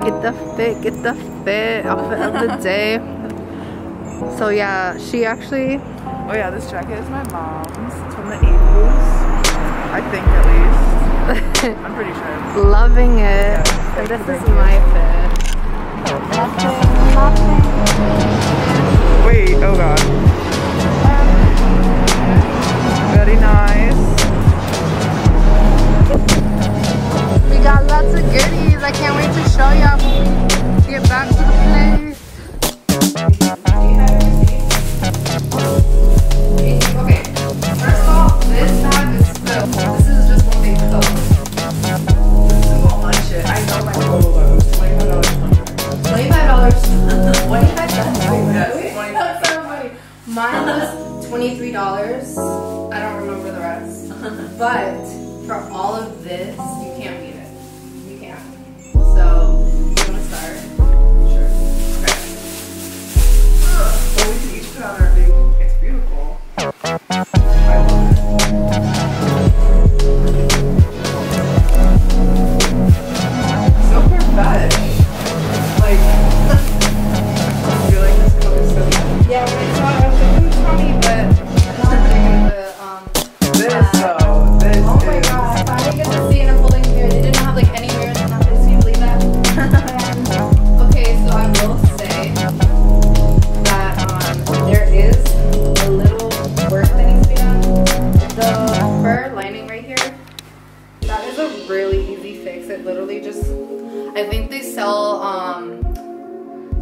Get the fit outfit of the day. So yeah, she actually, oh yeah, this jacket is my mom's. It's from the 80s, I think, at least. I'm pretty sure. Loving it. Yeah, and this is my fit. Nothing. Wait, oh god. Very nice. We got lots of goodies. I can't wait to show y'all when we get back to the place. Mine was $23, I don't remember the rest, but for all of this, you can't beat it, you can't. So, you wanna start? Sure. Okay. Well, we can each put on our big, it's beautiful. I love it. So perfect. Like, I feel like this color is so good. Yeah, we saw it.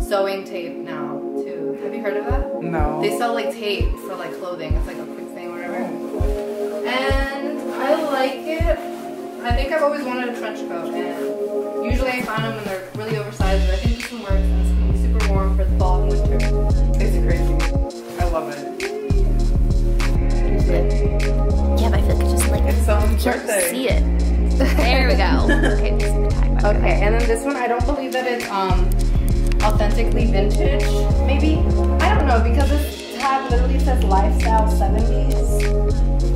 Sewing tape now too. Have you heard of that? No. They sell like tape for like clothing. It's like a quick thing, whatever. And I like it. I think I've always wanted a trench coat, and usually I find them and they're really oversized. But I think this one works, and it's gonna be super warm for fall and winter. It's crazy. I love it. Yeah, but I feel like it's just like it's someone's birthday. See it. There we go. Okay, this is the tag. Okay, and then this one, I don't believe that it's authentically vintage, maybe? I don't know, because this tab literally says lifestyle 70s.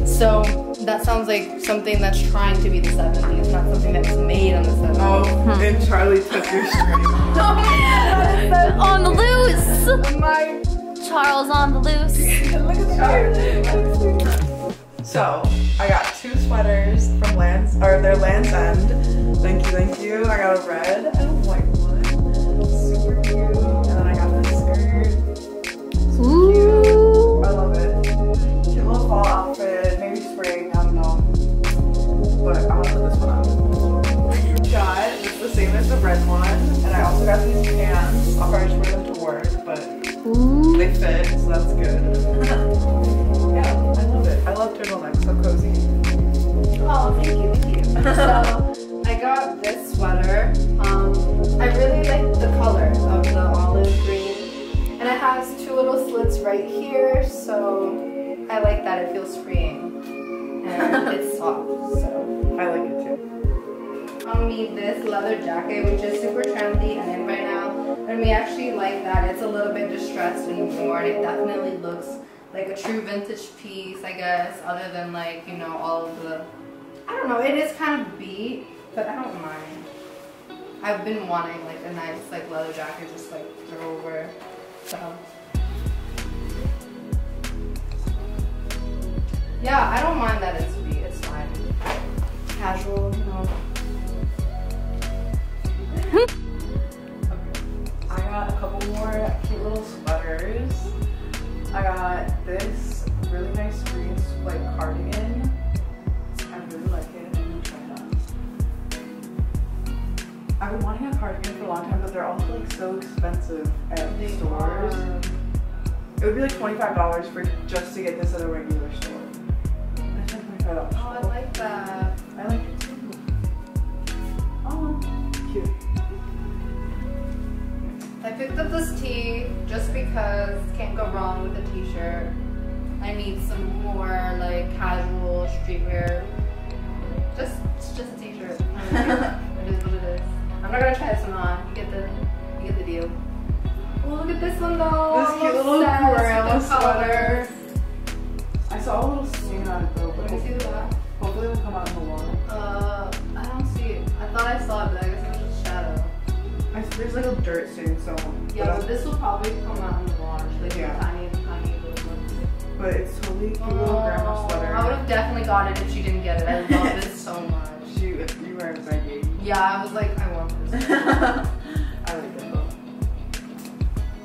So that sounds like something that's trying to be the 70s, not something that's made on the 70s. Oh, and Charlie took your string. On the loose! My Charles on the loose. Look at Charlie. So, I got two sweaters from Land's, or their Land's End. Thank you, thank you. I got a red and a white one. Super cute. And then I got this skirt. Ooh. I love it. Cute little fall outfit. Maybe spring, I don't know. But I want to put this one on. Got, it's the same as the red one. And I also got these pants. I'll probably just wear them to work, but ooh, they fit, so that's good. Yeah, I love it. I love turtlenecks, so cozy. Oh, thank you, thank you. So, I got this sweater. I really like the color of the olive green. And it has two little slits right here, so I like that. It feels freeing. And it's soft, so I like it too. I'll need this leather jacket, which is super trendy and in right now. And we actually like that. It's a little bit distressed and worn. It definitely looks like a true vintage piece, I guess, other than like, you know, all of the, I don't know, it is kind of beat, but I don't mind. I've been wanting like a nice like leather jacket just like throw over, so. Yeah, I don't mind that it's beat, it's fine. Casual, you know. Okay. I got a couple more cute little sweaters. I got this really nice green like cardigan. I really like it. I'm gonna try it on. I've been wanting a cardigan for a long time, but they're also like so expensive at the stores. It would be like $25 for just to get this at a regular store. That's like $25. Oh, I like that. I like it too. Oh, cute. I picked up this tee just because can't go wrong with a t-shirt. I need some more like casual streetwear. It's just a t-shirt. It is what it is. I'm not gonna try this one on. You get the deal. Well, look at this one though. This cute little gorilla sweater. I saw a little stain on it though. Let me see the back. Hopefully it'll come out in the water. I don't see it. I thought I saw it, but I guess it was just shadow. I There's like a dirt thing, so. Yeah, but this will probably come out in the wash. Like yeah. Tiny little ones. But it's totally cute little grandma sweater. I would have definitely got it if she didn't get it. I love this so much. Shoot, if you were inside you. Yeah, I was like, I want this. I like it though.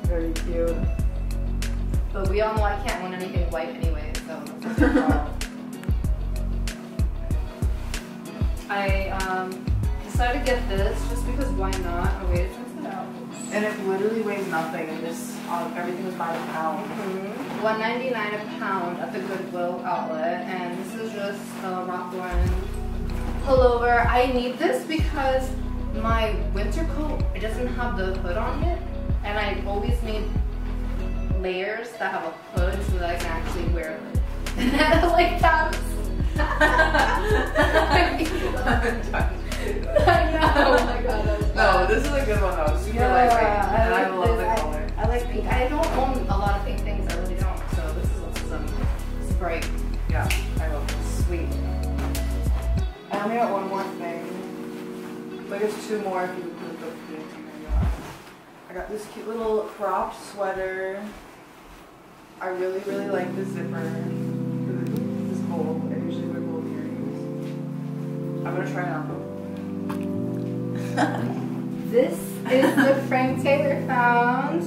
Very cute. But we all know I can't win anything white anyway, so. I decided to get this just because why not? A way to test it out. And it literally weighs nothing, and just everything was by the pound. Mm-hmm. $1.99 a pound at the Goodwill Outlet, and this is just a Ralph Lauren pullover. I need this because my winter coat, it doesn't have the hood on it, and I always need layers that have a hood so that I can actually wear it. And then like that's this is a good one though. Super lightweight. I love the color. I like pink. I don't own a lot of pink things. I really don't. So this is also some Sprite. Yeah, I love this. Sweet. I only got one more thing. But there's two more if you put the pink in your eyes. I got this cute little cropped sweater. I really, really like the zipper. It's gold. I usually wear gold earrings. I'm gonna try it on. This is the Frank Taylor found.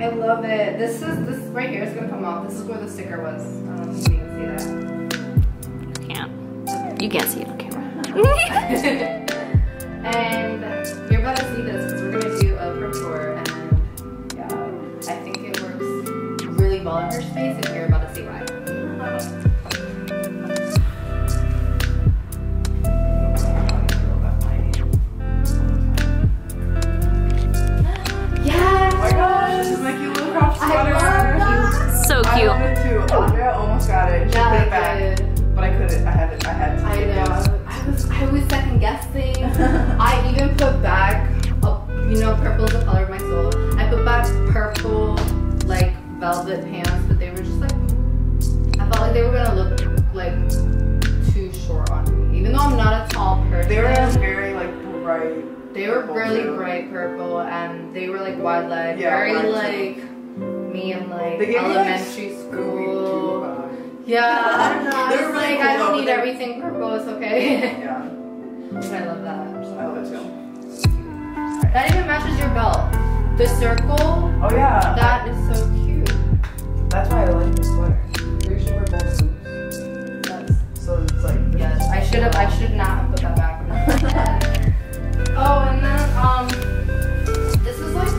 I love it. This right here is gonna come off. This is where the sticker was. I don't know if you can see that. You can't. Okay. You can't see it on camera. And you're about to see this because we're gonna do a print tour, and yeah, I think it works really well in her space, and you're about to see why. Purple is the color of my soul. I put back purple, like, velvet pants, but they were just like, I felt like they were gonna look, like, too short on me. Even though I'm not a tall person. They were very, like, bright. They were really bright purple, and they were, like, wide-legged. Yeah, very, like, me in, like, elementary school. Yeah, I don't know. They were like, I just need everything purple, it's okay. Yeah. But I love that. I love it, too. That even matches your belt. The circle. Oh yeah. That is so cute. That's why I like this sweater. You should wear both suits. That's so it's like. Yes, yeah, I should not have put that back. Oh, and then this is like a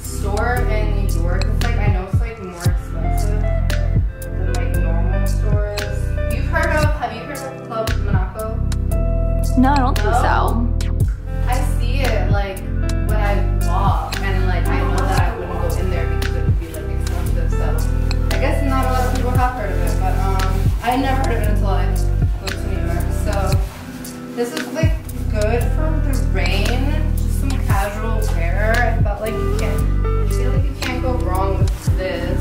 store in New York. It's like I know it's like more expensive than like normal stores. You've heard of? Have you heard of Club Monaco? No, I don't think so. I never heard of it until I went to New York. So this is like good for the rain, just some casual wear. I felt like you can't. I feel like you can't go wrong with this.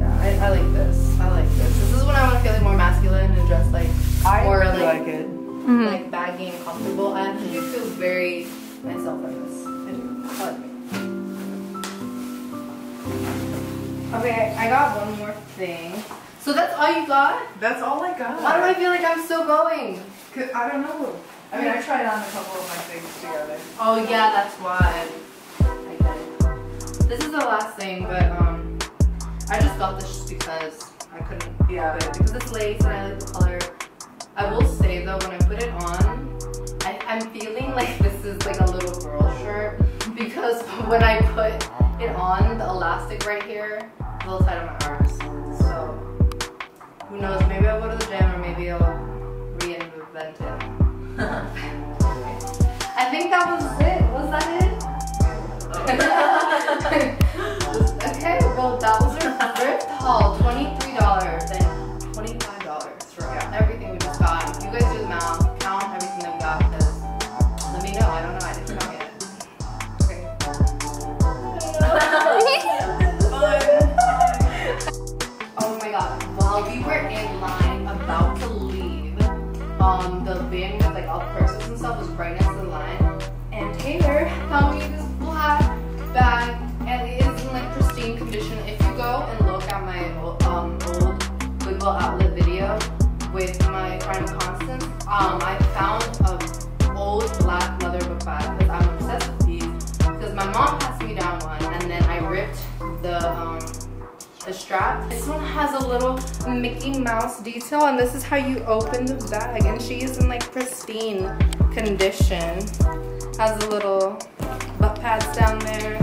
Yeah, I like this. I like this. This is when I want to feel like more masculine and dressed like more really like it, like baggy and comfortable. I actually feel very myself like this. I do. I like it. Okay, I got one more thing. So that's all you got? That's all I got. Why do I feel like I'm still going? Cause I don't know. I mean, I tried on a couple of my things together. Oh yeah, that's why. I get it. This is the last thing, but I just got this just because I couldn't help it. Because it's lace and I like the color. I will say though, when I put it on, I'm feeling like this is like a little girl shirt. Because when I put it on, the elastic right here, a little tight on my arms. So who knows? Maybe I'll go to the gym, or maybe I'll reinvent it. I think that was it. Was that it? Oh. Okay. Well, that was our thrift haul. $23 and $25 for everything we just got. You guys do the math. Count everything that we got. Because let me know. I don't know. I didn't count yet. Oh my god, while we were in line about the landing of like all the purses and stuff was right next to the line. And Taylor found me this black bag, and it is in like pristine condition. If you go and look at my old Goodwill Outlet video with my friend Constance, I found an old black leather book bag because I'm obsessed with these. Because my mom passed me down one, and then I ripped the strap. This one has a little Mickey Mouse detail, and this is how you open the bag. And she is in like pristine condition. Has the little butt pads down there,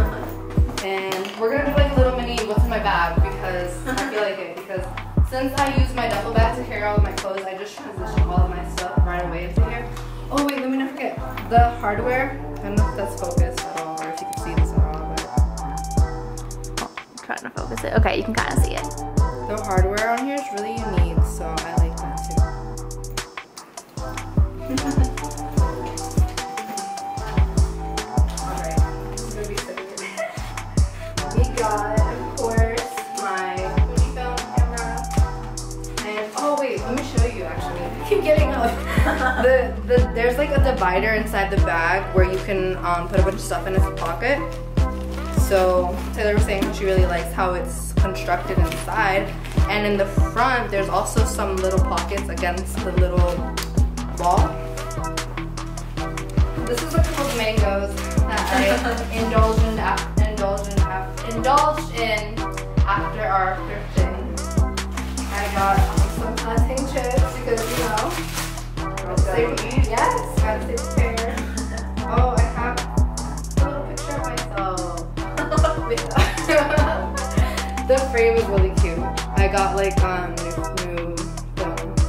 and we're gonna do like a little mini what's in my bag because I feel like it. Because since I use my duffel bag to carry all of my clothes, I just transition all of my stuff right away into here. Oh wait, let me not forget the hardware. I don't know if that's focused at all, or if you can see this at all. But... I'm trying to focus it. Okay, you can kind of see it. The hardware on here is really unique, so I like that too. There's like a divider inside the bag where you can put a bunch of stuff in as a pocket. So Taylor was saying she really likes how it's constructed inside. And in the front, there's also some little pockets against the little wall. This is a couple of mangoes that I indulged in after our thrifting. I got some plantain chips because, you know, yes, gotta stay prepared. Oh, I have a little picture of myself. The frame is really cute. I got like new films.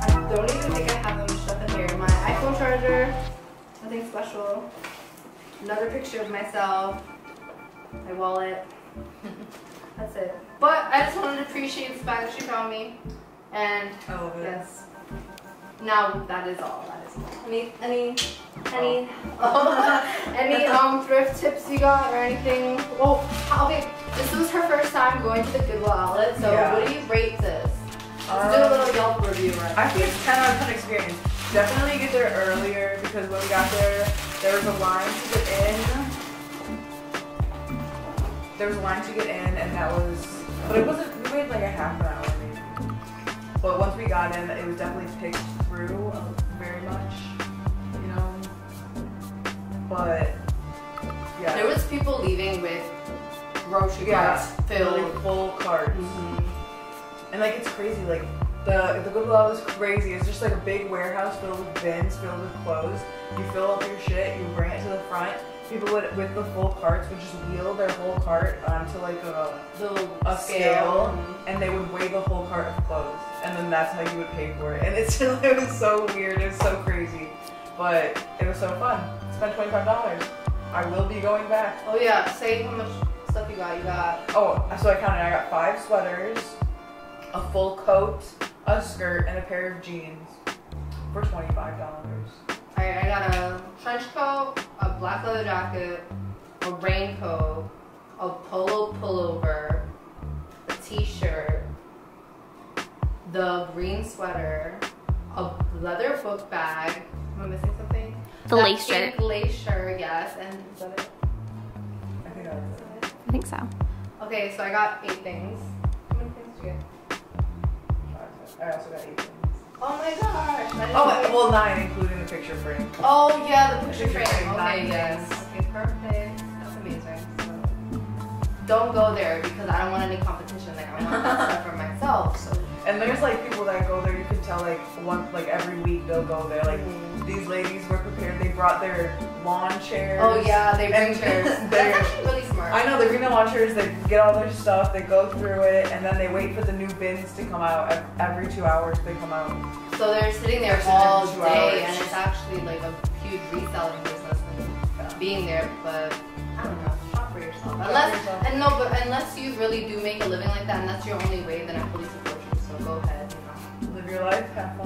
I don't even think I have them stuck in here. My iPhone charger, nothing special. Another picture of myself. My wallet. That's it. But I just wanted to appreciate the fact that she found me. And yes. Now that is all. That is all. Any thrift tips you got or anything? Oh, okay. This was her first time going to the Goodwill Outlet, so yeah. What do you rate this? Let's do a little Yelp review. Right? I think it's 10 out of 10 experience. Definitely get there earlier because when we got there, there was a line to get in, and that was, but it wasn't, we waited like a half an hour maybe. But once we got in, it was definitely picked through very much, you know, but yeah. There was people leaving with grocery carts filled. Like full carts. Mm-hmm. And like it's crazy, like the Goodwill Outlet is crazy. It's just like a big warehouse filled with bins, filled with clothes. You fill up your shit, you bring it to the front. People with the full carts would just wheel their whole cart onto like a scale, and they would weigh the whole cart of clothes, and then that's how you would pay for it. And it was so weird, it was so crazy, but it was so fun. Spent $25. I will be going back. Oh yeah, say how much stuff you got. Oh, so I counted. I got 5 sweaters, a full coat, a skirt, and a pair of jeans for $25. Alright, I got a trench coat, a black leather jacket, a raincoat, a polo pullover, a t-shirt, the green sweater, a leather book bag. Am I missing something? The lace shirt. Lace shirt, yes. And is that it? I think that's it. I think so. Okay, so I got 8 things. How many things did you get? 5, 6. I also got 8 things. Oh my gosh! Oh, well 9 including the picture frame. Oh yeah, the picture frame. Okay, yes. Okay, perfect. That's amazing. So, don't go there because I don't want any competition. Like I want that stuff for myself. So. And there's like people that go there. You can tell like every week they'll go there. Like these ladies were prepared. They brought their lawn chairs. Oh yeah, they bring chairs. That's actually really smart. I know they bring the lawn chairs. They get all their stuff. They go through it, and then they wait for the new bins to come out. Every 2 hours they come out. So they're sitting there all day, and it's actually like a huge reselling business being there. But I don't know. Shop for yourself. Unless you really do make a living like that, and that's your only way, then I fully support you. So go ahead. Live your life. Have fun.